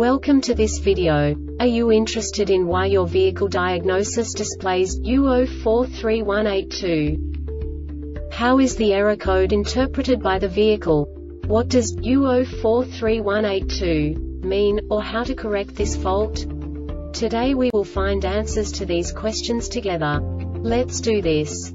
Welcome to this video. Are you interested in why your vehicle diagnosis displays U043182? How is the error code interpreted by the vehicle? What does U043182 mean, or how to correct this fault? Today we will find answers to these questions together. Let's do this.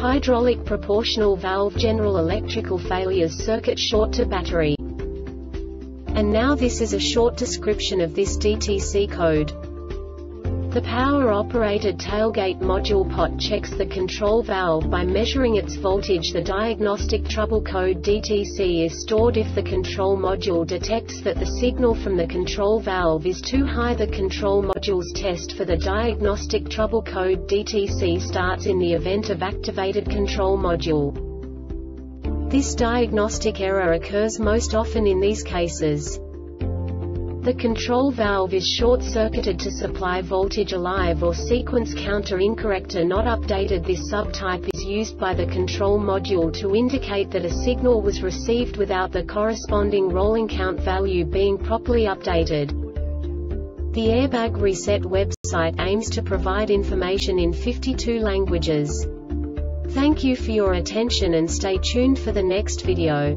hydraulic proportional valve general electrical failures circuit short to battery. And now this is a short description of this DTC code. The power-operated tailgate module POT checks the control valve by measuring its voltage. The diagnostic trouble code DTC is stored if the control module detects that the signal from the control valve is too high. The control module's test for the diagnostic trouble code DTC starts in the event of activated control module. This diagnostic error occurs most often in these cases. The control valve is short-circuited to supply voltage. Alive or sequence counter incorrect or not updated. This subtype is used by the control module to indicate that a signal was received without the corresponding rolling count value being properly updated. The Airbag Reset website aims to provide information in 52 languages. Thank you for your attention and stay tuned for the next video.